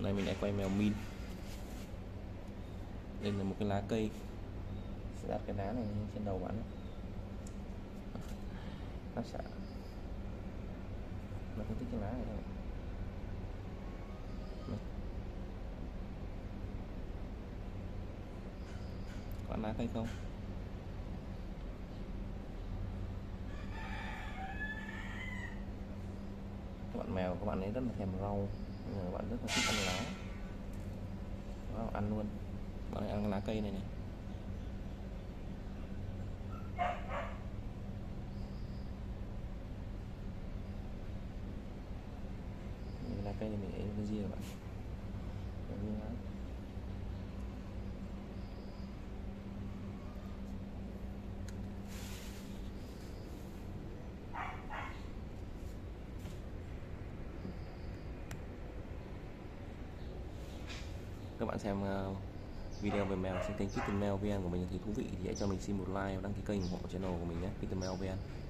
Hôm nay mình lại quay mèo min. Đây là một cái lá cây, sẽ đặt cái lá này trên đầu bạn, nó sẽ nó không thích cái lá này đâu. Có lá cây không? Các bạn mèo các bạn ấy rất là thèm rau, các bạn rất là thích ăn lá, các bạn ăn luôn. Bạn ấy ăn lá cây này này. Lá cây này mình ấy cái gì các bạn? Các bạn xem video về mèo trên kênh Kitten Meo VN của mình thấy thú vị thì hãy cho mình xin một like và đăng ký kênh ủng hộ channel của mình nhé, Kitten Meo VN.